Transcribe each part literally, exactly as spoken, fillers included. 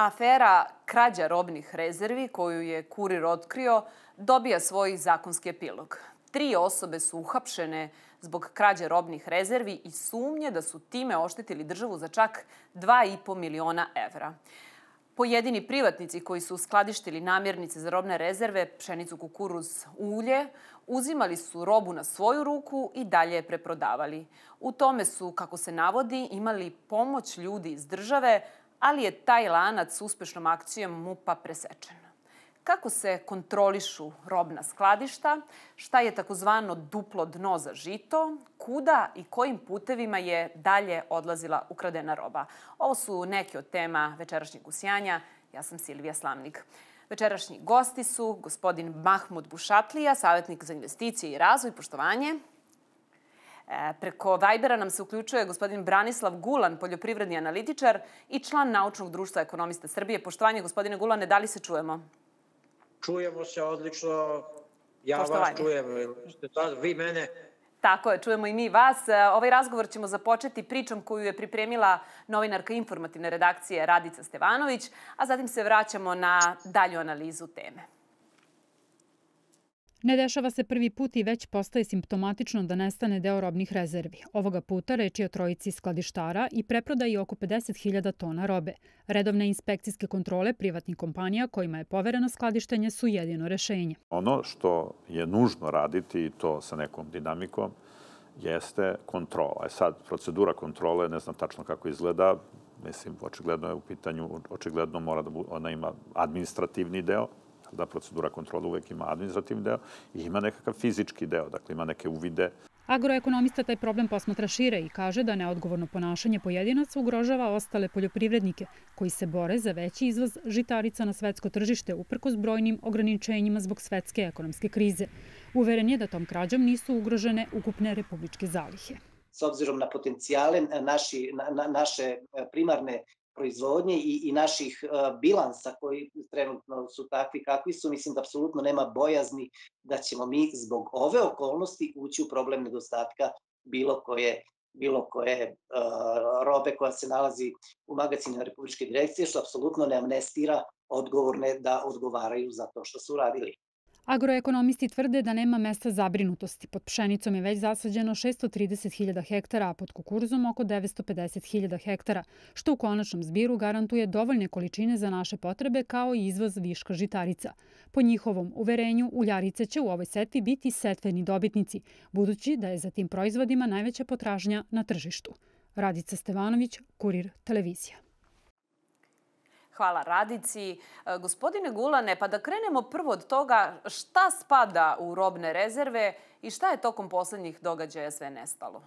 Afera krađa robnih rezervi koju je Kurir otkrio dobija svoj zakonski epilog. Tri osobe su uhapšene zbog krađe robnih rezervi i sumnje da su time oštetili državu za čak dva i po miliona evra. Pojedini privatnici koji su skladištili namirnice za robne rezerve, pšenicu, kukuruz, ulje, uzimali su robu na svoju ruku i dalje je preprodavali. U tome su, kako se navodi, imali pomoć ljudi iz države, ali je taj lanac uspešnom akcijom MUPA presečen. Kako se kontrolišu robna skladišta, šta je takozvano duplo dno za žito, kuda i kojim putevima je dalje odlazila ukradena roba. Ovo su neke od tema večerašnjeg usijanja. Ja sam Silvija Slavnić. Večerašnji gosti su gospodin Mahmud Bušatlija, savjetnik za investicije i razvoj, poštovanje. Preko Vibera nam se uključuje gospodin Branislav Gulan, poljoprivredni analitičar i član Naučnog društva ekonomista Srbije. Poštovanje, gospodine Gulane, da li se čujemo? Čujemo se odlično, ja vas čujem, vi mene. Tako je, čujemo i mi vas. Ovaj razgovor ćemo započeti pričom koju je pripremila novinarka informativne redakcije Radica Stevanović, a zatim se vraćamo na dalju analizu teme. Ne dešava se prvi put i već postaje simptomatično da nestane deo robnih rezervi. Ovoga puta reč je o trojici skladištara i preprodaji oko pedeset hiljada tona robe. Redovne inspekcijske kontrole privatnih kompanija kojima je povereno skladištenje su jedino rešenje. Ono što je nužno raditi, i to sa nekom dinamikom, jeste kontrola. E sad, procedura kontrole, ne znam tačno kako izgleda, mislim, očigledno je u pitanju, očigledno mora da ona ima administrativni deo, da procedura kontrole uvijek ima administrativni deo i ima nekakav fizički deo, dakle ima neke uvide. Agroekonomista taj problem posmatra šire i kaže da neodgovorno ponašanje pojedinaca ugrožava ostale poljoprivrednike koji se bore za veći izvoz žitarica na svetsko tržište uprkos brojnim ograničenjima zbog svetske ekonomske krize. Uveren je da tom krađom nisu ugrožene ukupne republičke zalihe. S obzirom na potencijale naši, na, na, naše primarne proizvodnje i naših bilansa koji trenutno su takvi kakvi su, mislim da apsolutno nema bojazni da ćemo mi zbog ove okolnosti ući u problem nedostatka bilo koje, bilo koje robe koja se nalazi u magazinima Republičke direkcije, što apsolutno ne amnestira odgovorne da odgovaraju za to što su radili. Agroekonomisti tvrde da nema mesta zabrinutosti. Pod pšenicom je već zasađeno šesto trideset hiljada hektara, a pod kukuruzom oko devetsto pedeset hiljada hektara, što u konačnom zbiru garantuje dovoljne količine za naše potrebe kao i izvoz viška žitarica. Po njihovom uverenju, uljarice će u ovoj setvi biti setveni dobitnici, budući da je za tim proizvodima najveća potražnja na tržištu. Radica Stevanović, Kurir televizija. Hvala Radici. Gospodine Gulane, pa da krenemo prvo od toga šta spada u robne rezerve i šta je tokom poslednjih događaja sve nestalo?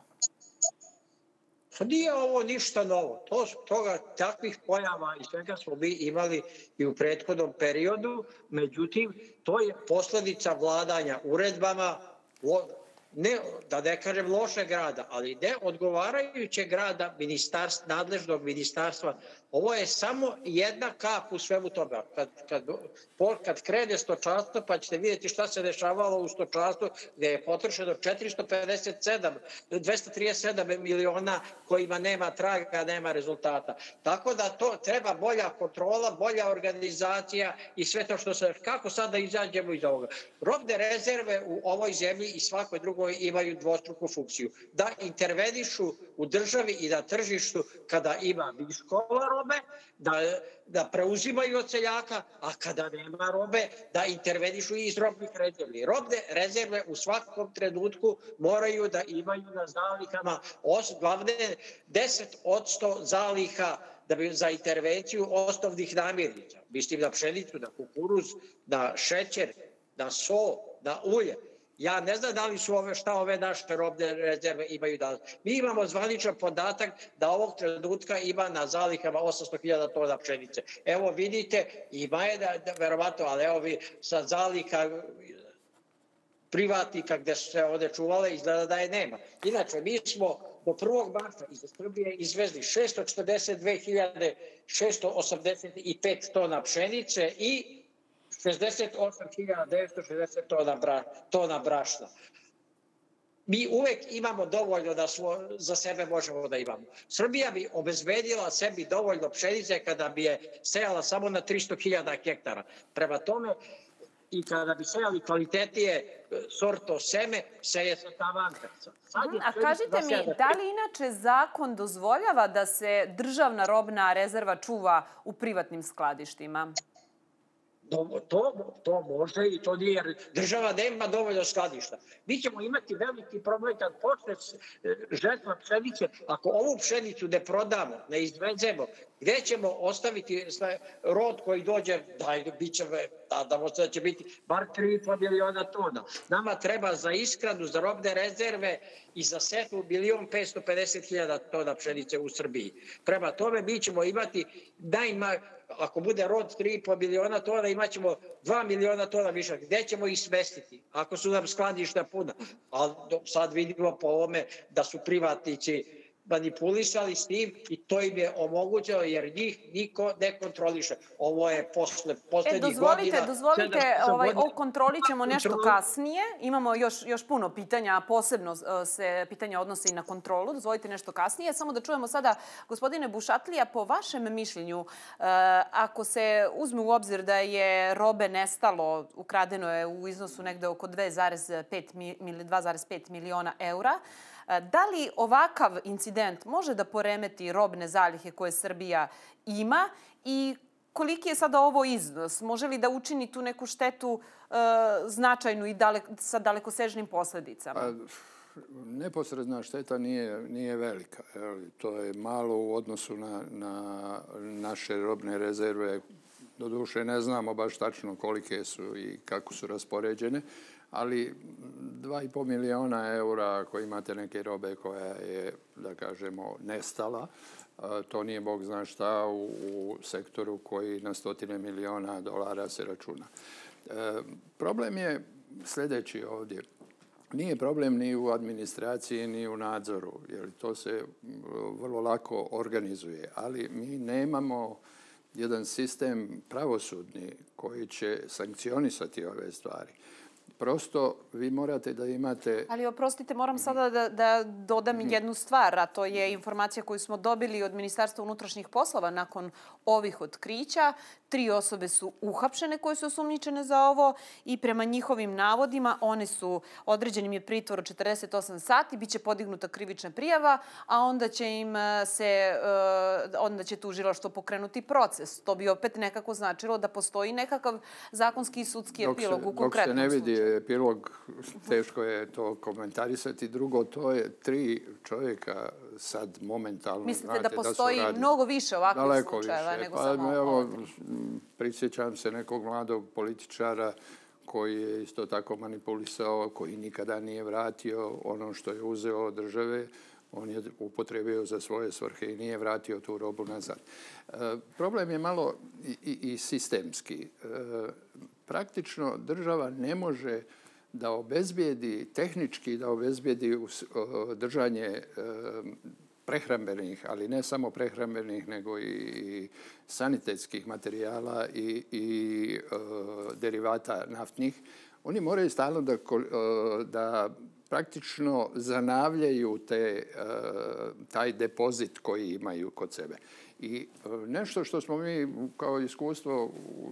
Nije ovo ništa novo. To, toga, takvih pojava i svega smo mi imali i u prethodnom periodu. Međutim, to je posledica vladanja uredbama, ne, da ne kažem lošeg rada, ali ne odgovarajućeg rada ministarstva, nadležnog ministarstva. Ovo je samo jedna kap u svemu toga. Kad, kad, kad krene stočarstvo, pa ćete vidjeti šta se dešavalo u stočarstvu, gdje je potrošeno dvesta trideset sedam miliona kojima nema traga, nema rezultata. Tako da to treba bolja kontrola, bolja organizacija i sve to što se... Kako sad da izađemo iz ovoga? Robne rezerve u ovoj zemlji i svakoj drugoj imaju dvostruku funkciju. Da intervenišu u državi i na tržištu kada ima viškova robe, da, da preuzimaju od seljaka, a kada nema robe, da intervenišu i iz robnih rezervi. Robne rezerve u svakom trenutku moraju da imaju na zalihama os, glavne deset posto zaliha da bi za intervenciju osnovnih namirnica. Mislim na pšenicu, na kukuruz, na šećer, na so, na ulje. Ja ne znam da li su ove, šta ove naše robne rezerve imaju danas. Mi imamo zvaničan podatak da ovog trenutka ima na zalihama osamsto hiljada tona pšenice. Evo vidite, ima je da, da, verovatno, ali evo vi sa zalika privatnika gde su se ovde čuvale, izgleda da je nema. Inače, mi smo do prvog marta iz Srbije izvezli šesto četrdeset dve hiljade šesto osamdeset pet tona pšenice i šezdeset osam hiljada devetsto šezdeset tona brašna. mi uvek imamo dovoljno da smo, za sebe možemo da imamo. Srbija bi obezbedila sebi dovoljno pšenice kada bi je sejala samo na tristo hiljada hektara. Prema tome, i kada bi sejali kvalitetije sorto seme, seje se ta vankaca. A kažite mi, da li inače zakon dozvoljava da se državna robna rezerva čuva u privatnim skladištima? To, to može i to nije. Država nema dovoljno skladišta. Mi ćemo imati veliki problem kad počne žetva pšenice. Ako ovu pšenicu ne prodamo, ne izvezemo, gdje ćemo ostaviti rod koji dođe, da, bit će, da, da će biti bar tri i po miliona tona. Nama treba za ishranu, za robne rezerve i za setvu milion petsto pedeset hiljada tona pšenice u Srbiji. Prema tome mi ćemo imati najma... Ako bude rod tri i po miliona tona, imat ćemo dva miliona tona više. Gde ćemo ih smestiti? Ako su nam skladišta puna. Ali sad vidimo po ovome da su privatnici manipulisali s tim i to im je omogućeno jer njih niko ne kontroliše. Ovo je posle, poslednjih e, dozvolite, godina... Dozvolite, ovaj, o kontroli ćemo nešto kasnije. Imamo još, još puno pitanja, posebno se pitanja odnose i na kontrolu. Dozvolite nešto kasnije. Samo da čujemo sada, gospodine Bušatlija, po vašem mišljenju, ako se uzme u obzir da je robe nestalo, ukradeno je u iznosu negde oko dva zarez pet miliona eura, da li ovakav incident može da poremeti robne zalihe koje Srbija ima i koliki je sada ovo iznos? Može li da učini tu neku štetu e, značajnu i dalek, sa dalekosežnim posledicama? Pa, neposredna šteta nije, nije velika. To je malo u odnosu na, na naše robne rezerve. Doduše ne znamo baš tačno kolike su i kako su raspoređene. Ali dva i po miliona eura ako imate neke robe koja je, da kažemo, nestala, to nije bog zna šta u sektoru koji na stotine miliona dolara se računa. Problem je sljedeći ovdje. Nije problem ni u administraciji, ni u nadzoru, jer to se vrlo lako organizuje. Ali mi nemamo jedan sistem pravosudni koji će sankcionisati ove stvari. Prosto, vi morate da imate... Ali, oprostite, moram sada da, da dodam jednu stvar, a to je informacija koju smo dobili od Ministarstva unutrašnjih poslova nakon ovih otkrića. Tri osobe su uhapšene koje su osumnjičene za ovo i prema njihovim navodima one su određenim je pritvor od četrdeset osam sati, bit će podignuta krivična prijava, a onda će im se, onda će tužilaštvo pokrenuti proces. To bi opet nekako značilo da postoji nekakav zakonski i sudski epilog u konkretnom slučaju. Dok se ne vidi epilog, teško je to komentarisati. Drugo, to je tri čovjeka sad momentalno... Mislite da postoji mnogo više ovakvih slučajeva nego samo ovo? Prisjećam se nekog mladog političara koji je isto tako manipulisao, koji nikada nije vratio ono što je uzeo od države. On je upotrebio za svoje svrhe i nije vratio tu robu nazad. Problem je malo i, i, i sistemski. Praktično država ne može da obezbijedi, tehnički da obezbijedi držanje prehrambenih, ali ne samo prehrambenih, nego i sanitetskih materijala i, i e, derivata naftnih, oni moraju stalno da, da praktično zanavljaju te, e, taj depozit koji imaju kod sebe. I nešto što smo mi kao iskustvo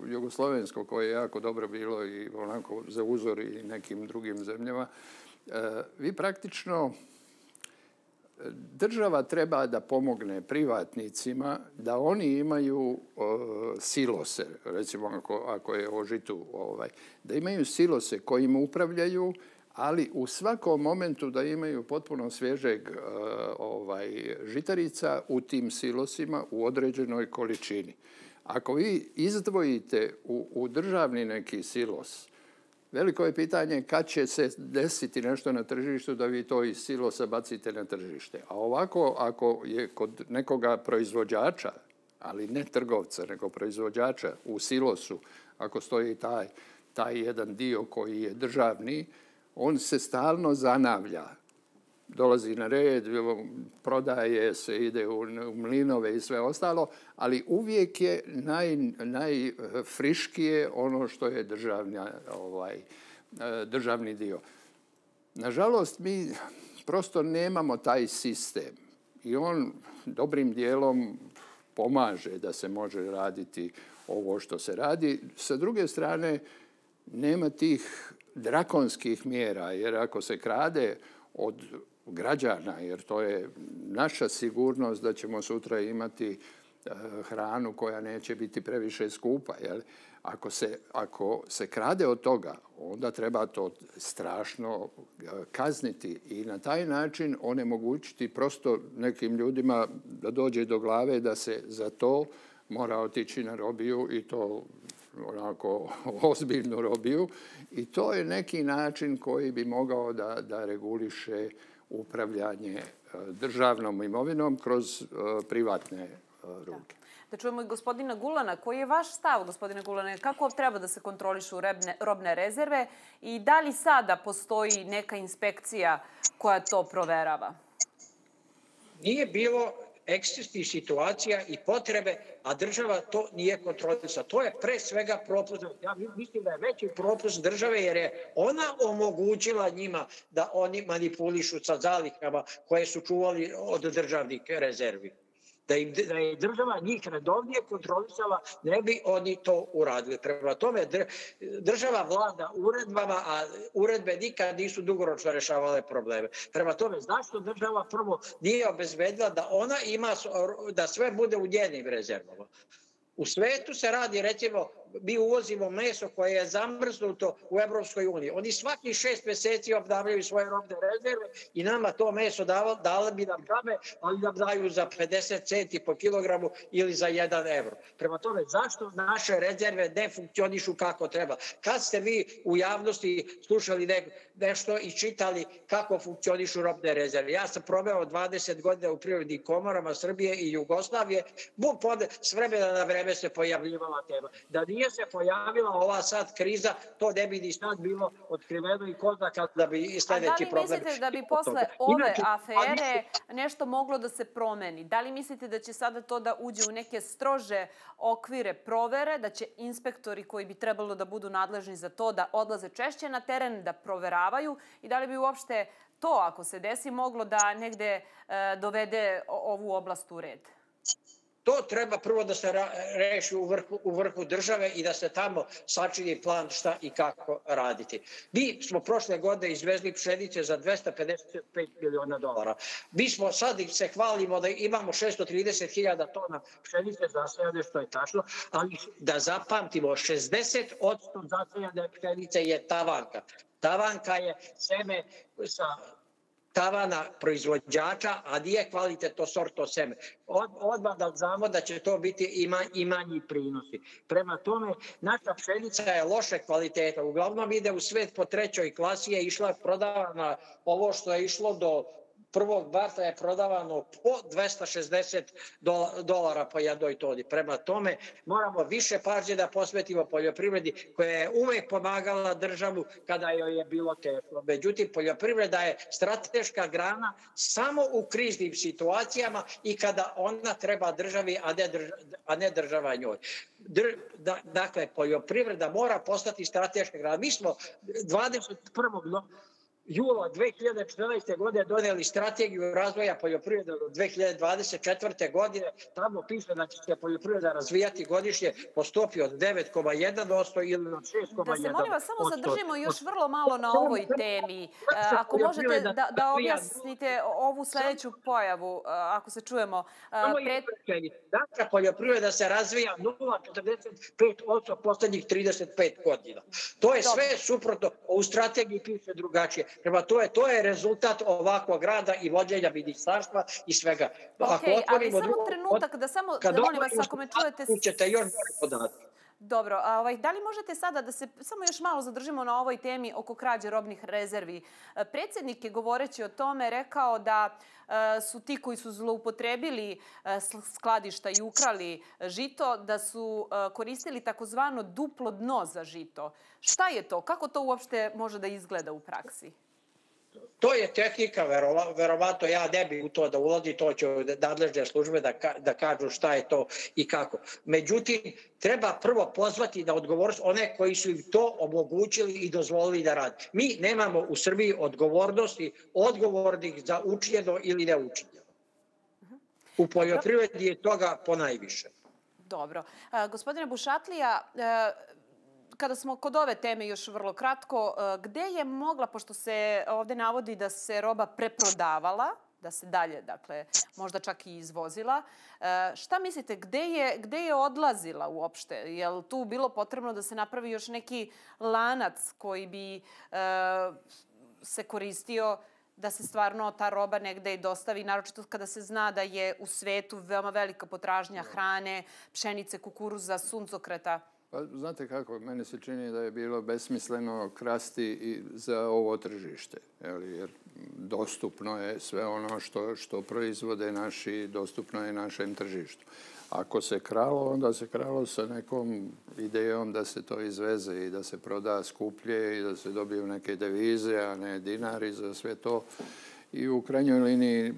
jugoslovensko, koje je jako dobro bilo i onako za uzor i nekim drugim zemljama, e, vi praktično... Država treba da pomogne privatnicima da oni imaju e, silose, recimo ako, ako je o žitu, ovaj, da imaju silose kojim upravljaju, ali u svakom momentu da imaju potpuno svježeg e, ovaj, žitarica u tim silosima u određenoj količini. Ako vi izdvojite u, u državni neki silos, veliko je pitanje kad će se desiti nešto na tržištu da vi to iz silosa bacite na tržište. A ovako, ako je kod nekoga proizvođača, ali ne trgovca, nego proizvođača u silosu, ako stoji taj, taj jedan dio koji je državni, on se stalno zanavlja. Dolazi na red, prodaje se, ide u mlinove i sve ostalo, ali uvijek je naj, najfriškije ono što je državni, ovaj, državni dio. Nažalost, mi prosto nemamo taj sistem i on dobrim dijelom pomaže da se može raditi ovo što se radi. Sa druge strane, nema tih drakonskih mjera, jer ako se krade od građana, jer to je naša sigurnost da ćemo sutra imati hranu koja neće biti previše skupa. Ako se, ako se krade od toga, onda treba to strašno kazniti i na taj način onemogućiti prosto nekim ljudima da dođe do glave da se za to mora otići na robiju i to onako ozbiljnu robiju. I to je neki način koji bi mogao da, da reguliše upravljanje državnom imovinom kroz privatne ruke. Da čujemo i gospodina Gulana. Koji je vaš stav, gospodine Gulane? Kako treba da se kontrolišu robne rezerve i da li sada postoji neka inspekcija koja to proverava? Nije bilo ekscesnih situacija i potrebe, a država to nije kontrolisala. To je pre svega propust. Ja mislim da je veći propust države jer je ona omogućila njima da oni manipulišu sa zalihama koje su čuvali od državnih rezervi. Da je država njih redovnije kontrolisala, ne bi oni to uradili. Prema tome, država vlada uredbama, a uredbe nikad nisu dugoročno rešavale probleme. Prema tome, zašto država prvo nije obezbedila da ona ima, da sve bude u njenim rezervama? U svetu se radi, recimo, mi uvozimo meso koje je zamrznuto u Evropskoj uniji. Oni svaki šest meseci obnavljaju svoje robne rezerve i nama to meso dali bi nam džabe, ali nam daju za pedeset centi po kilogramu ili za jedan evro. Prema tome, zašto naše rezerve ne funkcionišu kako treba? Kad ste vi u javnosti slušali nešto i čitali kako funkcionišu robne rezerve? Ja sam proveo dvadeset godina u privrednim komorama Srbije i Jugoslavije. S vremena na vreme se pojavljivala tema. Da nije Nije se pojavila ova sad kriza, to ne bi ni sad bilo otkriveno i ko zna kada bi sljedeći problem... A da li mislite da bi posle ove afere nešto moglo da se promeni? Da li mislite da će sada to da uđe u neke strože okvire provere, da će inspektori koji bi trebalo da budu nadležni za to da odlaze češće na teren, da proveravaju i da li bi uopšte to, ako se desi, moglo da negde dovede ovu oblast u red? To treba prvo da se reši u vrhu države i da se tamo sačini plan šta i kako raditi. Mi smo prošle godine izvezli pšenice za dvesta pedeset pet miliona dolara. Mi smo sad se hvalimo da imamo šesto trideset hiljada tona pšenice zasejane, što je tačno, ali da zapamtimo, šezdeset posto zasejane pšenice je tavanka. Tavanka je seme sa tavana proizvođača, a nije kvalitetno sorto seme. Odmah da znamo da će to biti i manji prinosi. Prema tome, naša pšenica je loše kvaliteta. Uglavnom ide u svet po trećoj klasi, je išla prodavana ovo što je išlo do prvog barta je prodavano po dvesta šezdeset dolara po jednoj toni. Prema tome, moramo više pažnje da posvetimo poljoprivredi koja je uvek pomagala državu kada joj je bilo teško. Međutim, poljoprivreda je strateška grana samo u kriznim situacijama i kada ona treba državi, a ne država njoj. Dakle, poljoprivreda mora postati strateška grana. Mi smo dvadeset prvog jula dve hiljade četrnaeste godine doneli strategiju razvoja poljoprivrede do dve hiljade dvadeset četvrte godine. Tamo piše da će se poljoprivreda razvijati godišnje po stopi od devet zarez jedan posto ili od šest zarez jedan posto. Da se molim vas, samo zadržimo još vrlo malo na ovoj temi. Ako možete da, da objasnite ovu sljedeću pojavu, ako se čujemo. Naša poljoprivreda se razvija nula zarez četrdeset pet posto poslednjih trideset pet godina. To je sve suprotno. U strategiji piše drugačije. Prema to je rezultat ovakvog rada i vođenja ministarstva i svega. Ok, ali samo trenutak da samo, molim vas, ako me čujete... Dobro, da li možete sada da se samo još malo zadržimo na ovoj temi oko krađe robnih rezervi? Predsjednik je govoreći o tome rekao da su ti koji su zloupotrebili skladišta i ukrali žito, da su koristili takozvano duplo dno za žito. Šta je to? Kako to uopšte može da izgleda u praksi? To je tehnika, verovatno ja ne bih u to da ulazi, to će nadležne službe da kažu šta je to i kako. Međutim, treba prvo pozvati na odgovornost one koji su im to omogućili i dozvolili da radi. Mi nemamo u Srbiji odgovornosti odgovornih za učinjeno ili neučinjeno. U poljoprivredi je toga ponajviše. Dobro. Gospodine Bušatlija, kada smo kod ove teme još vrlo kratko, gde je mogla, pošto se ovdje navodi da se roba preprodavala, da se dalje, dakle, možda čak i izvozila, šta mislite, gde je, gde je odlazila uopšte? Je li tu bilo potrebno da se napravi još neki lanac koji bi se koristio da se stvarno ta roba negde i dostavi, naročito kada se zna da je u svetu veoma velika potražnja hrane, pšenice, kukuruza, suncokreta? Pa, znate kako, meni se čini da je bilo besmisleno krasti i za ovo tržište, jer dostupno je sve ono što, što proizvode naši, dostupno je našem tržištu. Ako se kralo, onda se kralo sa nekom idejom da se to izveze i da se proda skuplje i da se dobiju neke devize, a ne dinari za sve to. I u krajnjoj liniji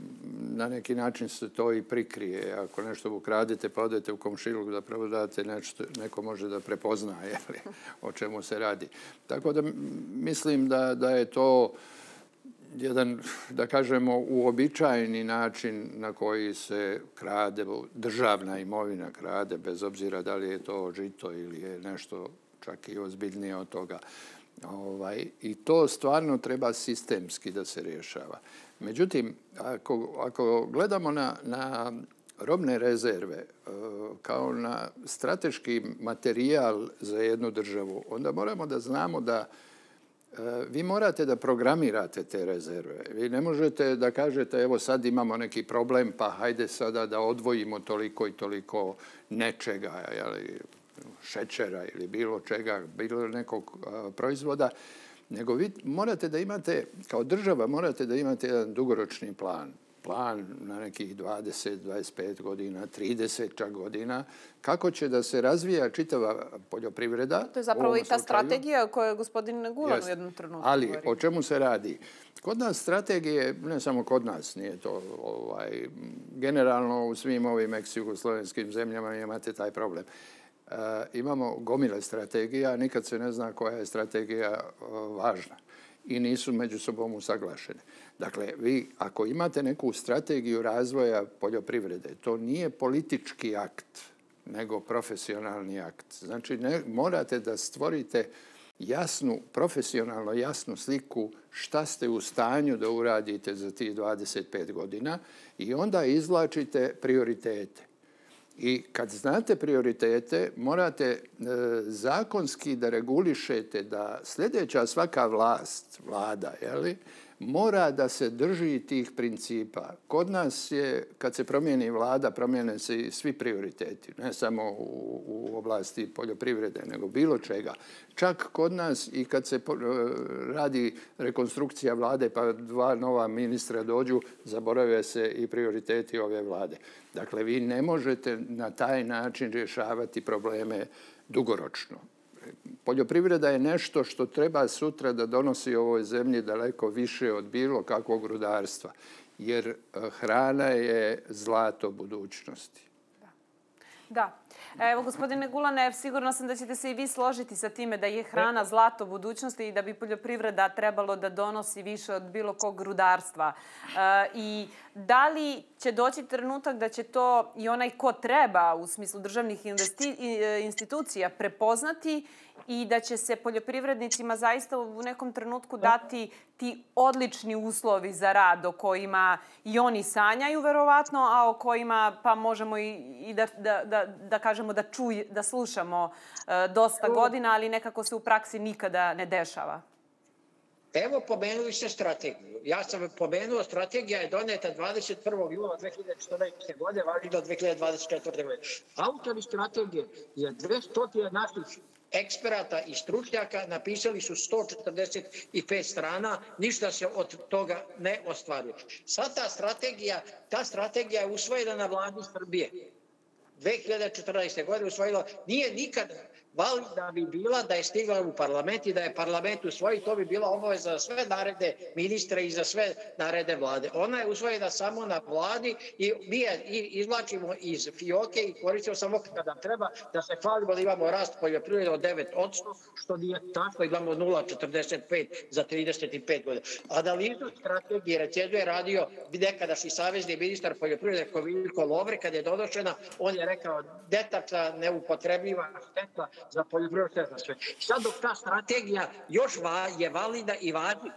na neki način se to i prikrije. Ako nešto ukradite pa odete u komšiluk da prodate, nešto, neko može da prepozna jeli, o čemu se radi. Tako da mislim da, da je to jedan, da kažemo, uobičajeni način na koji se krade, državna imovina krade, bez obzira da li je to žito ili je nešto čak i ozbiljnije od toga. Ovaj, i to stvarno treba sistemski da se rješava. Međutim, ako, ako gledamo na, na robne rezerve kao na strateški materijal za jednu državu, onda moramo da znamo da vi morate da programirate te rezerve. Vi ne možete da kažete evo sad imamo neki problem pa hajde sada da odvojimo toliko i toliko nečega, jeli, šećera ili bilo čega, bilo nekog a, proizvoda, nego vi morate da imate, kao država morate da imate jedan dugoročni plan. Plan na nekih dvadeset, dvadeset pet godina, trideset čak godina, kako će da se razvija čitava poljoprivreda. To je zapravo i ta strategija koja je gospodin Gulan u jednom trenutku. Ali o čemu se radi? Kod nas strategije, ne samo kod nas, nije to ovaj, generalno u svim ovim ex-jugoslovenskim zemljama imate taj problem. Uh, imamo gomile strategija, nikad se ne zna koja je strategija uh, važna i nisu među sobom usaglašene. Dakle, vi ako imate neku strategiju razvoja poljoprivrede, to nije politički akt, nego profesionalni akt. Znači, ne, morate da stvorite jasnu, profesionalno jasnu sliku šta ste u stanju da uradite za tih dvadeset pet godina i onda izvlačite prioritete. I kad znate prioritete, morate e, zakonski da regulišete da sljedeća svaka vlast, vlada, jeli, mora da se drži tih principa. Kod nas je, kad se promijeni vlada, promijene se i svi prioriteti, ne samo u, u oblasti poljoprivrede, nego bilo čega. Čak kod nas i kad se po, radi rekonstrukcija vlade, pa dva nova ministra dođu, zaborave se i prioriteti ove vlade. Dakle, vi ne možete na taj način rješavati probleme dugoročno. Poljoprivreda je nešto što treba sutra da donosi ovoj zemlji daleko više od bilo kakvog rudarstva, jer hrana je zlato budućnosti. Da. Da. Evo, gospodine Gulane, sigurno sam da ćete se i vi složiti sa time da je hrana zlato budućnosti i da bi poljoprivreda trebalo da donosi više od bilo kog rudarstva. I da li će doći trenutak da će to i onaj ko treba u smislu državnih institucija prepoznati i da će se poljoprivrednicima zaista u nekom trenutku dati ti odlični uslovi za rad o kojima i oni sanjaju, verovatno, a o kojima pa možemo i da, da, da, da kažemo da, čuj, da slušamo e, dosta godina, ali nekako se u praksi nikada ne dešava. Evo, pomenuli ste strategiju. Ja sam pomenuo, strategija je doneta dvadeset prvog jula dve hiljade četrnaeste. godine, važi do dve hiljade dvadeset četvrte. godine. Autori strategije je dvesta naših eksperata i stručnjaka, napisali su sto četrdeset pet strana, ništa se od toga ne ostvaruje. Sad ta strategija, ta strategija je usvojena na vladi Srbije. dve hiljade četrnaeste. godine usvojilo, nije nikada validna bi bila da je stigla u parlament i da je parlament usvoji, to bi bila obaveza za sve naredne ministre i za sve naredne vlade. Ona je usvojena samo na vladi i mi je izvlačimo iz fioke i koristimo samo kada treba da se hvalimo da imamo rast poljoprivrede od devet posto, što nije tako, imamo nula zarez četrdeset pet za trideset pet godina. Analizu strategije recenzije je radio nekadašnji savezni ministar poljoprivrede Kovačević Lovre, kada je donošena, on je rekao detačna, neupotrebljiva šteta za poljoprivredno sve. Sad dok ta strategija još je valida i važna,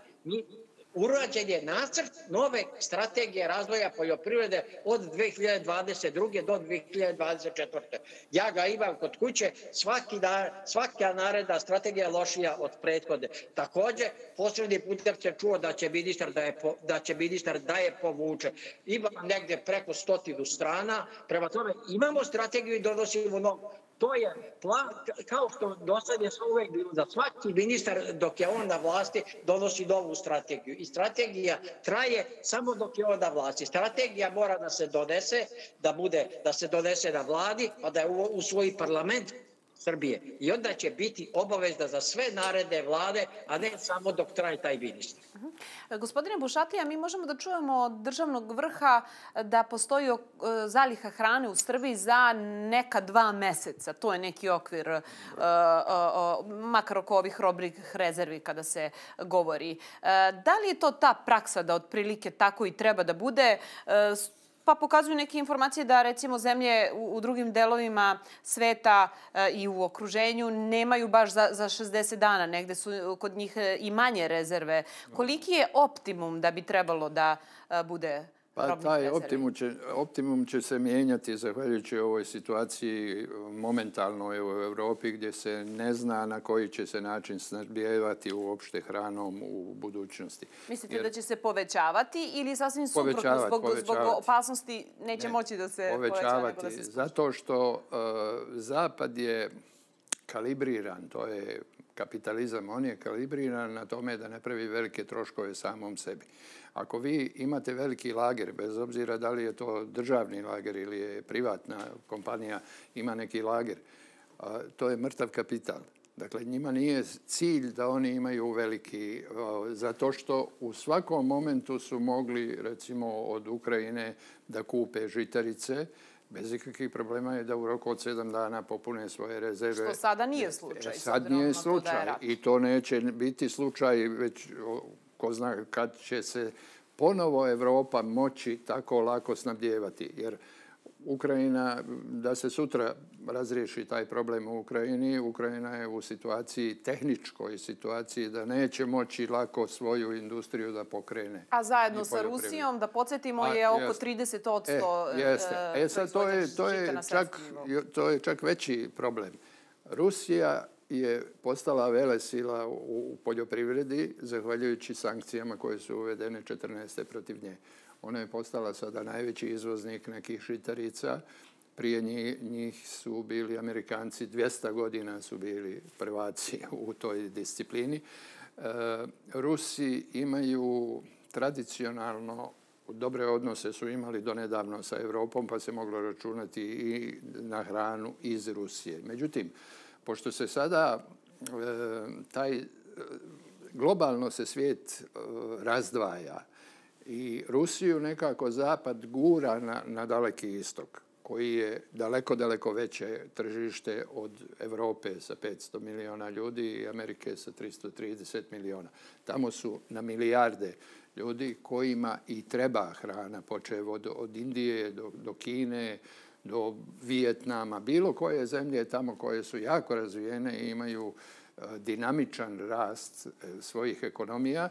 urađen je nacrt nove strategije razvoja poljoprivrede od dve hiljade dvadeset druge. do dve hiljade dvadeset četvrte. Ja ga imam kod kuće, svaki dan, svaka naredna strategija je lošija od prethodne. Također, poslednji put se čuo da će ministar da je, da će ministar da je povuče. Ima negde preko stotinu strana, prema tome imamo strategiju i donosimo novu. To je plan, kao što do sad je sve uvek bilo, da svaki ministar dok je on na vlasti donosi novu strategiju. I strategija traje samo dok je on na vlasti. Strategija mora da se donese, da bude, da se donese na vladi, pa da je usvoji parlament Srbije. I onda će biti obavezna za sve naredne vlade, a ne samo dok traje taj ministar. Gospodine Bušatlija, mi možemo da čujemo od državnog vrha da postoji zaliha hrane u Srbiji za neka dva meseca. To je neki okvir, makar oko ovih robnih rezervi kada se govori. Da li je to ta praksa da otprilike tako i treba da bude? Pa pokazuju neke informacije da, recimo, zemlje u drugim delovima sveta i u okruženju nemaju baš za šezdeset dana. Negde su kod njih i manje rezerve. Koliki je optimum da bi trebalo da bude robnih rezervi? Taj optimum će se mijenjati zahvaljujući ovoj situaciji momentalnoj u Evropi, gdje se ne zna na koji će se način snabdjevati uopšte hranom u budućnosti. Mislite da će se povećavati ili sasvim suprotno zbog opasnosti neće moći da se povećava nego da se spušta? Zato što Zapad je kalibriran, to je kapitalizam, on je kalibriran na tome da ne pravi velike troškove samom sebi. Ako vi imate veliki lager, bez obzira da li je to državni lager ili je privatna kompanija, ima neki lager, to je mrtav kapital. Dakle, njima nije cilj da oni imaju veliki, zato što u svakom momentu su mogli, recimo, od Ukrajine da kupe žitarice, bez ikakvih problema je da u roku od sedam dana popune svoje rezerve. Što sada nije slučaj. Sad nije slučaj i to neće biti slučaj, već ko zna kad će se ponovo Evropa moći tako lako snabdjevati. Jer Ukrajina, da se sutra razriješi taj problem u Ukrajini, Ukrajina je u situaciji, tehničkoj situaciji, da neće moći lako svoju industriju da pokrene. A zajedno sa Rusijom, da podsjetimo, je oko trideset posto. Jeste. E sad, to je čak veći problem. Rusija je postala velesila u poljoprivredi zahvaljujući sankcijama koje su uvedene četrnaeste protiv nje. Ona je postala sada najveći izvoznik nekih žitarica. Prije njih su bili Amerikanci, dvesta godina su bili prvaci u toj disciplini. Rusi imaju tradicionalno dobre odnose, su imali donedavno sa Evropom, pa se moglo računati i na hranu iz Rusije. Međutim, pošto se sada taj globalno se svijet razdvaja, i Rusiju nekako Zapad gura na, na daleki istok, koji je daleko, daleko veće tržište od Evrope sa petsto miliona ljudi i Amerike sa tristo trideset miliona. Tamo su na milijarde ljudi kojima i treba hrana, počev od, od Indije do, do Kine, do Vijetnama. Bilo koje zemlje tamo koje su jako razvijene i imaju dinamičan rast svojih ekonomija,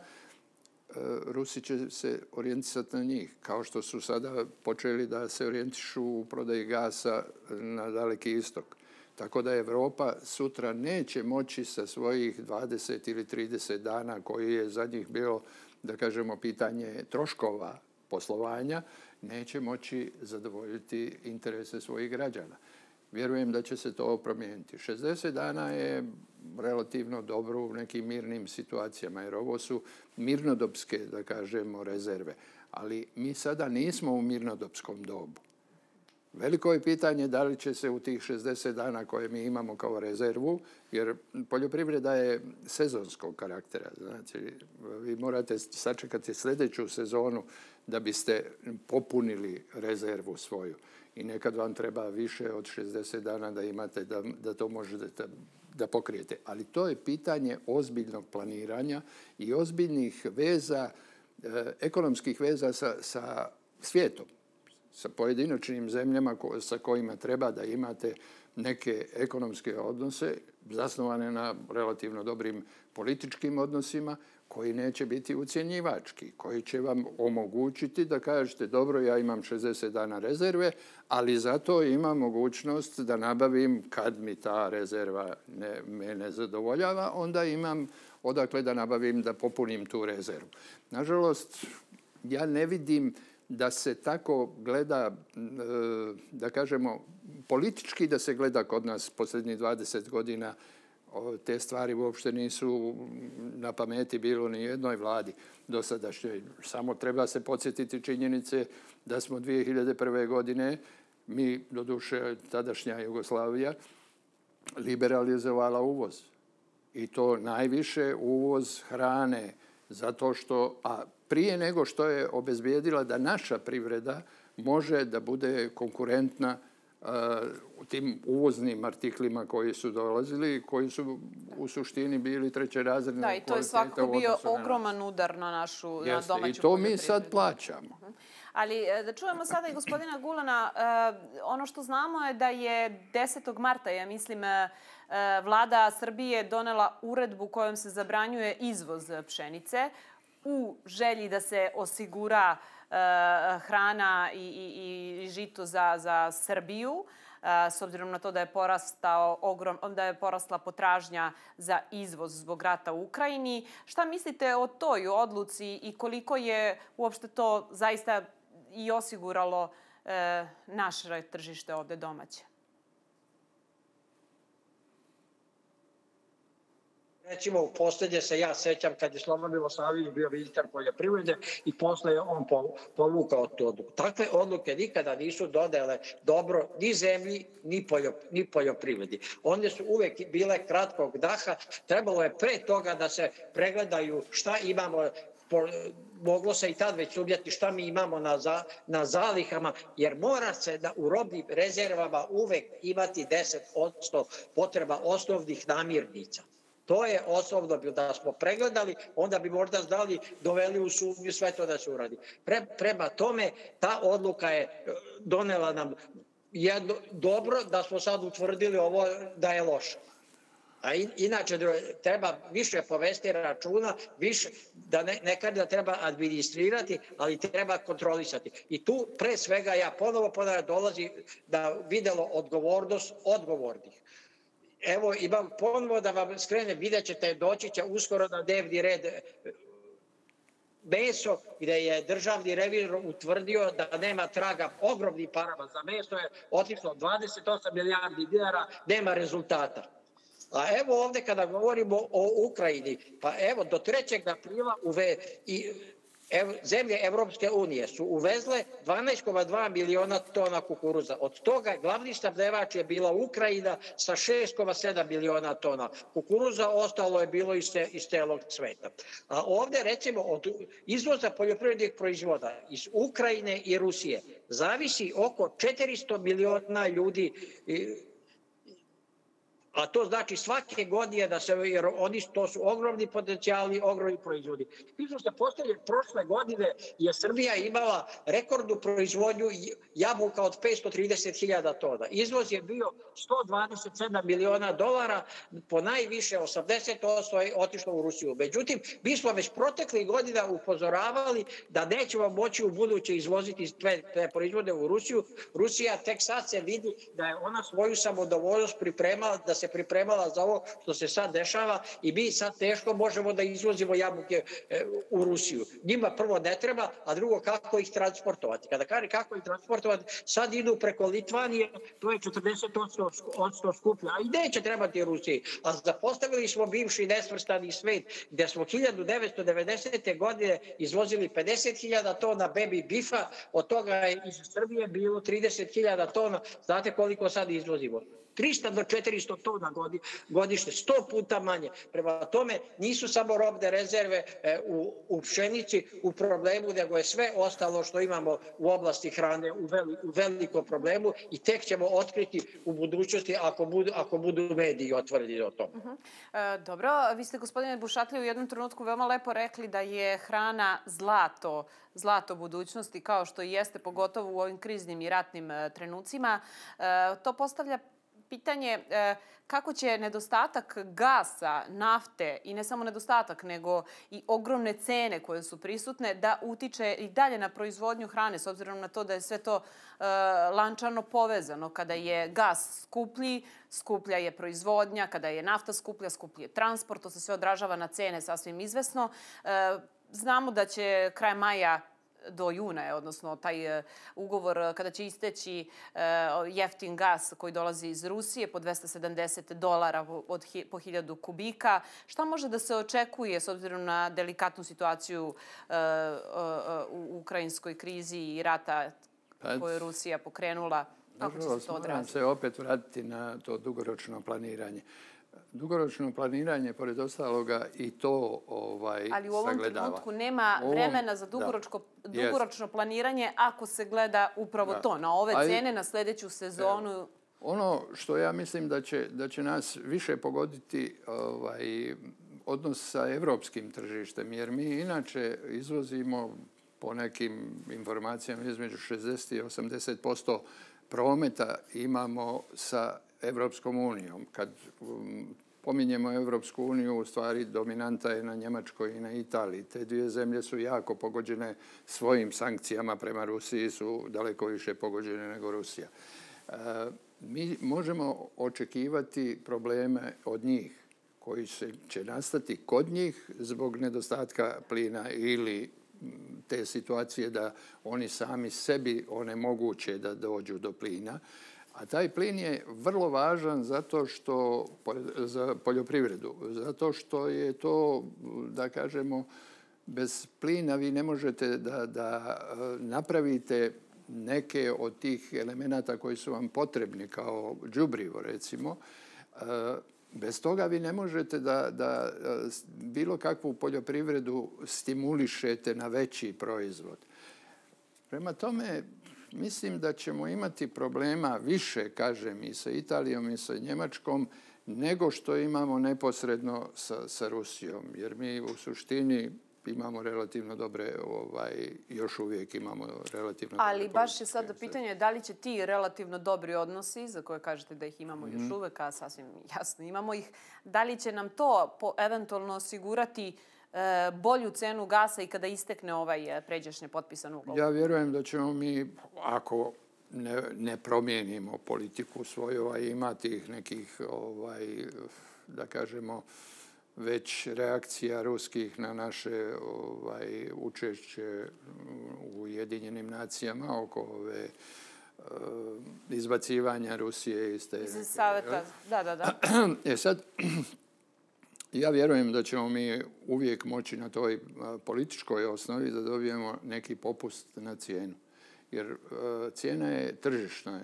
Rusi će se orijentisati na njih, kao što su sada počeli da se orijentišu u prodaji gasa na Daleki istok. Tako da Evropa sutra neće moći sa svojih dvadeset ili trideset dana, koji je za njih bilo, da kažemo, pitanje troškova poslovanja, neće moći zadovoljiti interese svojih građana. Vjerujem da će se to promijeniti. šezdeset dana je relativno dobro u nekim mirnim situacijama, jer ovo su mirnodopske, da kažemo, rezerve. Ali mi sada nismo u mirnodopskom dobu. Veliko je pitanje da li će se u tih šezdeset dana koje mi imamo kao rezervu, jer poljoprivreda je sezonskog karaktera. Znači, vi morate sačekati sljedeću sezonu da biste popunili rezervu svoju. I nekad vam treba više od šezdeset dana da imate, da, da to možete da pokrijete. Ali to je pitanje ozbiljnog planiranja i ozbiljnih veza, e, ekonomskih veza sa, sa svijetom, sa pojedinačnim zemljama ko, sa kojima treba da imate neke ekonomske odnose zasnovane na relativno dobrim političkim odnosima koji neće biti ucjenjivački, koji će vam omogućiti da kažete dobro, ja imam šezdeset dana rezerve, ali zato imam mogućnost da nabavim kad mi ta rezerva ne, me ne zadovoljava, onda imam odakle da nabavim, da popunim tu rezervu. Nažalost, ja ne vidim da se tako gleda, da kažemo, politički da se gleda kod nas posljednjih dvadeset godina, te stvari uopšte nisu na pameti bilo ni jednoj vladi dosadašnjoj. Samo treba se podsjetiti činjenice da smo dvije hiljade prve godine, mi, doduše tadašnja Jugoslavija, liberalizovala uvoz. I to najviše uvoz hrane, zato što, a prije nego što je obezbijedila da naša privreda može da bude konkurentna u tim uvoznim artiklima koji su dolazili i koji su u suštini bili trećerazredne. Da, i to je svakako bio ogroman udar na našu domaću poljoprivredu. Jeste, i to mi sad plaćamo. Ali da čujemo sada i gospodina Gulana, ono što znamo je da je desetog marta, ja mislim, vlada Srbije donela uredbu kojom se zabranjuje izvoz pšenice u želji da se osigura hrana i, i, i žito za, za Srbiju, s obzirom na to da je, porastao ogrom, da je porasla potražnja za izvoz zbog rata u Ukrajini. Šta mislite o toj odluci i koliko je uopšte to zaista i osiguralo e, naše tržište ovdje domaće? Recimo, u posljednje se ja sećam kad je Slobodan Milosavljević bio ministar poljoprivrede i posle je on povukao tu odluku. Takve odluke nikada nisu donele dobro ni zemlji, ni poljoprivredi. One su uvek bile kratkog daha. Trebalo je pre toga da se pregledaju šta imamo. Moglo se i tad već sudjeti šta mi imamo na, za, na zalihama, jer mora se da u robnim rezervama uvek imati deset posto potreba osnovnih namirnica. To je osnovno bilo. Da smo pregledali, onda bi možda znali, doveli u sumnju sve to da se uradi. Pre, prema tome, ta odluka je donela nam jedno, dobro da smo sad utvrdili ovo da je loše. A in, inače treba više povesti računa, više, da ne, nekada treba administrirati, ali treba kontrolisati. I tu pre svega ja ponovo ponavljam dolazi da videlo odgovornost odgovornih. Evo, imam ponovo da vam skrenem, vidjet ćete, doći će uskoro na dnevni red meso, gdje je državni revizor utvrdio da nema traga ogromnih parama. Za meso je otišlo dvadeset osam milijardi dinara, nema rezultata. A evo ovdje kada govorimo o Ukrajini, pa evo do trećeg aprila uve, i, ev, zemlje Evropske unije su uvezle dvanaest zarez dva miliona tona kukuruza. Od toga glavni snabdevač je bila Ukrajina sa šest zarez sedam miliona tona. Kukuruza ostalo je bilo iz, te, iz celog sveta. A ovdje recimo od izvoza poljoprivrednih proizvoda iz Ukrajine i Rusije zavisi oko četiristo miliona ljudi, a to znači svake godine da se, jer oni to su ogromni potencijali, ogromni proizvodi. I što se postavlja, prošle godine je Srbija imala rekordnu proizvodnju jabuka od petsto trideset hiljada tona. Izvoz je bio sto dvadeset sedam miliona dolara, po najviše osamdeset posto je otišlo u Rusiju. Međutim, mi smo već proteklih godina upozoravali da nećemo moći u buduće izvoziti te proizvode u Rusiju. Rusija tek sad se vidi da je ona svoju samodovoljnost pripremala da se pripremala za ovo što se sad dešava i mi sad teško možemo da izvozimo jabuke u Rusiju. Njima prvo ne treba, a drugo kako ih transportovati. Kada kaže kako ih transportovati, sad idu preko Litvanije, to je četrdeset posto skuplja, a i neće trebati Rusiji. A zapostavili smo bivši nesvrstani svet, gdje smo hiljadu devetsto devedesete. godine izvozili pedeset hiljada tona baby bifa, od toga je iz Srbije bilo trideset hiljada tona. Znate koliko sad izvozimo? trista do četiristo tona godište, sto puta manje. Prema tome nisu samo robne rezerve u pšenici u problemu, nego je sve ostalo što imamo u oblasti hrane u velikom problemu i tek ćemo otkriti u budućnosti ako budu mediji otvoreni o tome. Dobro, vi ste, gospodine Bušatlija, u jednom trenutku veoma lepo rekli da je hrana zlato, zlato budućnosti, kao što i jeste, pogotovo u ovim kriznim i ratnim trenucima. To postavlja pitanje kako će nedostatak gasa, nafte i ne samo nedostatak nego i ogromne cene koje su prisutne da utiče i dalje na proizvodnju hrane s obzirom na to da je sve to lančano povezano. Kada je gas skuplji, skuplja je proizvodnja, kada je nafta skuplja, skuplji je transport, to se sve odražava na cene sasvim izvesno. Znamo da će kraj maja do juna, odnosno taj ugovor kada će isteći jeftin gas koji dolazi iz Rusije po dvesta sedamdeset dolara po hiljadu kubika. Šta može da se očekuje s obzirom na delikatnu situaciju u ukrajinskoj krizi i rata koju je Rusija pokrenula? Kako će se to odraziti? Moram se opet vratiti na to dugoročno planiranje. Dugoročno planiranje, pored ostaloga, i to sagledava. Ali u ovom trenutku nema vremena za dugoročno planiranje ako se gleda upravo to, na ove cene, na sljedeću sezonu. Ono što ja mislim da će nas više pogoditi odnos sa evropskim tržištem, jer mi inače izvozimo po nekim informacijama između šezdeset i osamdeset posto prometa imamo sa Evropskom unijom. Kad pominjemo Evropsku uniju, u stvari dominanta je na Njemačkoj i na Italiji. Te dvije zemlje su jako pogođene svojim sankcijama prema Rusiji, su daleko više pogođene nego Rusija. Mi možemo očekivati probleme od njih koji će nastati kod njih zbog nedostatka plina ili te situacije da oni sami sebi onemoguće da dođu do plina. A taj plin je vrlo važan zato što, za poljoprivredu, zato što je to, da kažemo, bez plina vi ne možete da, da napravite neke od tih elemenata koji su vam potrebni, kao đubrivo recimo. Bez toga vi ne možete da, da bilo kakvu poljoprivredu stimulišete na veći proizvod. Prema tome, mislim da ćemo imati problema više, kažem, i sa Italijom i sa Njemačkom nego što imamo neposredno sa, sa Rusijom. Jer mi u suštini imamo relativno dobre, ovaj, još uvijek imamo relativno dobre. Ali baš je sad pitanje da li će ti relativno dobri odnosi, za koje kažete da ih imamo mm. još uvijek, a sasvim jasno imamo ih, da li će nam to po, eventualno osigurati bolju cenu gasa i kada istekne ovaj pređašnje potpisan ugovor? Ja vjerujem da ćemo mi, ako ne, ne promijenimo politiku svoju, ovaj, imati nekih, ovaj, da kažemo, već reakcija ruskih na naše ovaj, učešće u Ujedinjenim nacijama oko ove izbacivanja Rusije iz te... Iz saveta, da, da, da. E sad... Ja vjerujem da ćemo mi uvijek moći na toj političkoj osnovi da dobijemo neki popust na cijenu. Jer cijena je tržišna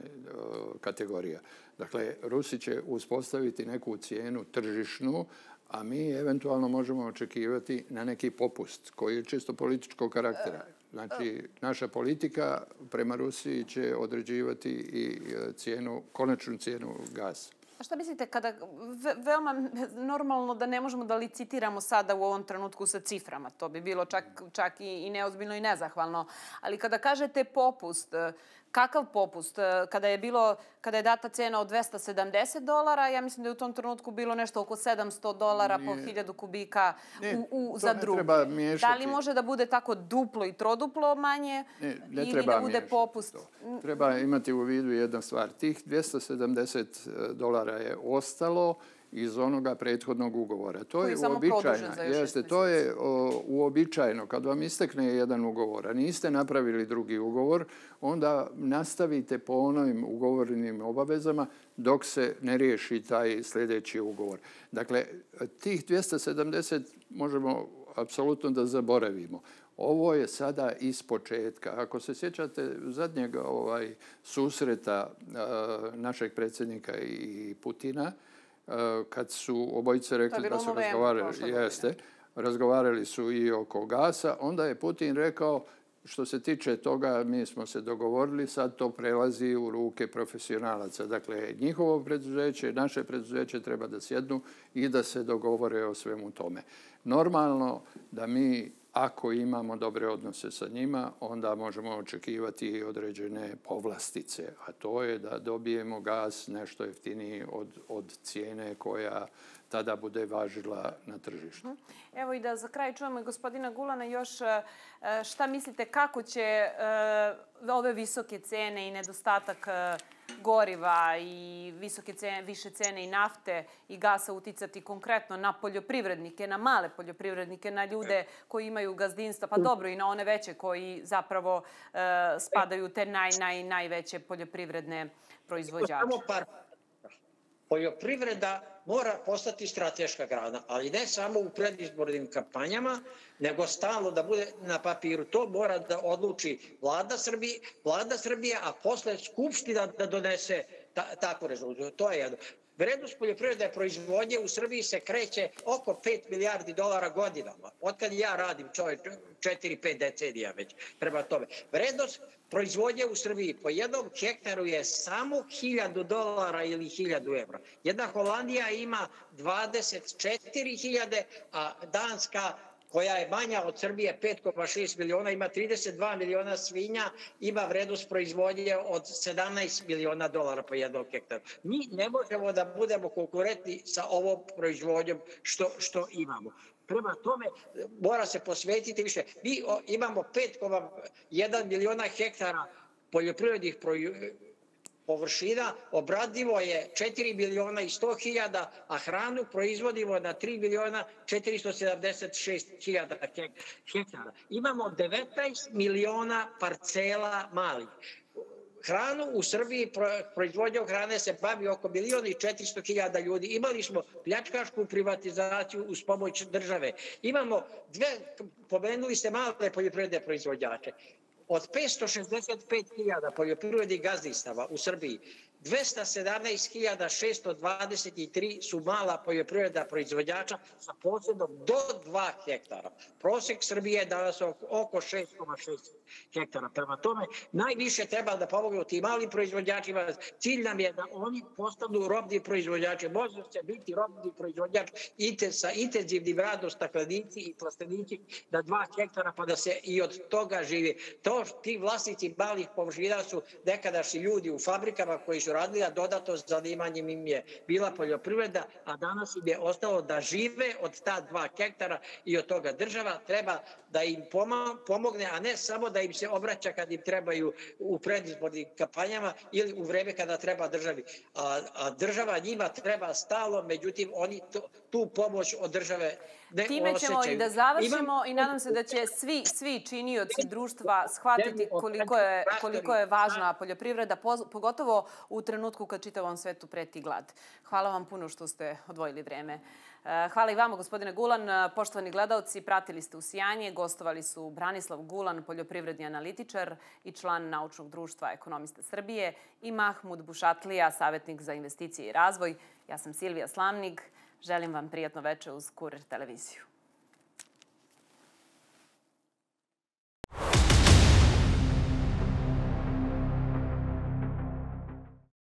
kategorija. Dakle, Rusi će uspostaviti neku cijenu tržišnu, a mi eventualno možemo očekivati na neki popust koji je čisto političkog karaktera. Znači, naša politika prema Rusiji će određivati i cijenu, konačnu cijenu gasa. A šta mislite, kada veoma normalno da ne možemo da licitiramo sada u ovom trenutku sa ciframa, to bi bilo čak, čak i, i neozbiljno i nezahvalno, ali kada kažete popust, Kakav popust? Kada je bilo, kada je data cena od dvesta sedamdeset dolara, ja mislim da je u tom trenutku bilo nešto oko sedamsto dolara po hiljadu kubika za druge. Da li može da bude tako duplo i troduplo manje ili da bude popust? Treba imati u vidu jedna stvar. Tih dvesta sedamdeset dolara je ostalo iz onoga prethodnog ugovora. To je uobičajeno. Jeste, to je uobičajeno. Kad vam istekne jedan ugovor, a niste napravili drugi ugovor, onda nastavite po onim ugovornim obavezama dok se ne riješi taj sljedeći ugovor. Dakle, tih dvesta sedamdeset možemo apsolutno da zaboravimo. Ovo je sada iz početka. Ako se sjećate zadnjeg susreta našeg predsjednika i Putina, kad su obojice rekli da su razgovarali, jeste, razgovarali su i oko gasa, onda je Putin rekao, što se tiče toga, mi smo se dogovorili, sad to prelazi u ruke profesionalaca. Dakle, njihovo preduzeće, naše preduzeće treba da sjednu i da se dogovore o svemu tome. Normalno da mi, ako imamo dobre odnose sa njima, onda možemo očekivati i određene povlastice, a to je da dobijemo gas nešto jeftiniji od cijene koja tada bude važila na tržištu. Evo i da za kraj čujemo i gospodina Gulana još šta mislite kako će ove visoke cene i nedostatak goriva i visoke cene, više cene i nafte i gasa uticati konkretno na poljoprivrednike, na male poljoprivrednike, na ljude koji imaju gazdinstva, pa dobro i na one veće koji zapravo e, spadaju u te naj, naj, najveće poljoprivredne proizvođače. Poljoprivreda mora postati strateška grana, ali ne samo u predizbornim kampanjama, nego stalno da bude na papiru. To mora da odluči vlada Srbije, vlada Srbije, a posle skupština da donese takvu rezoluciju. To je jedno. Vrednost poljoprivredne proizvodnje u Srbiji se kreće oko pet milijardi dolara godinama. Otkad ja radim, čovjek, četiri pet decenija već prema tome. Vrednost proizvodnje u Srbiji po jednom hektaru je samo hiljadu dolara ili hiljadu evra. Jedna Holandija ima dvadeset četiri hiljade, a Danska, koja je manja od Srbije pet zarez šest miliona, ima trideset dva miliona svinja, ima vrednost proizvodnje od sedamnaest miliona dolara po jednom hektaru. Mi ne možemo da budemo konkurentni sa ovom proizvodnjom što, što imamo. Prema tome, mora se posvetiti više. Mi imamo pet zarez jedan miliona hektara poljoprivrednih proizvodnja, površina, obradivo je četiri miliona i sto hiljada, a hranu proizvodimo na tri miliona četiristo sedamdeset šest hiljada hektara. Imamo devetnaest miliona parcela malih. Hranu u Srbiji, proizvodnjom hrane se bavi oko milion i četiristo hiljada ljudi. Imali smo pljačkašku privatizaciju uz pomoć države. Imamo dve, pomenuli ste male poljoprivredne proizvođače. Od petsto šezdeset pet hiljada poljoprivrednih gazdinstava u Srbiji, dvesta sedamnaest hiljada šesto dvadeset tri su mala poljoprivredna proizvođača sa posjedom do dva hektara. Prosjek Srbije je danas oko šest zarez šest hektara. Prema tome, najviše treba da pomognu ti mali proizvođačima. Cilj nam je da oni postanu robni proizvođači. Može se biti robni proizvođač sa intenzivnim radom, staklenici i plastenici na dva hektara pa da se i od toga živi. To ti vlasnici malih površina su nekadašnji ljudi u fabrikama koji su radili, a dodatno zanimanjem im je bila poljoprivreda, a danas im je ostalo da žive od ta dva hektara i od toga država treba da im pomogne, a ne samo da im se obraća kad im trebaju u predizbornim kampanjama ili u vreme kada treba državi. A, a država njima treba stalo, međutim oni to, tu pomoć od države ne osjećaju. Time ćemo i da završimo i nadam se da će svi, svi činioci društva shvatiti koliko je, koliko je važna poljoprivreda, pogotovo u trenutku kad čitavom svetu preti glad. Hvala vam puno što ste odvojili vreme. Hvala i vama, gospodine Gulan. Poštovani gledalci, pratili ste Usijanje. Gostovali su Branislav Gulan, poljoprivredni analitičar i član Naučnog društva ekonomista Srbije i Mahmud Bušatlija, savjetnik za investicije i razvoj. Ja sam Silvija Slavnić. Želim vam prijatno večer uz Kurir televiziju.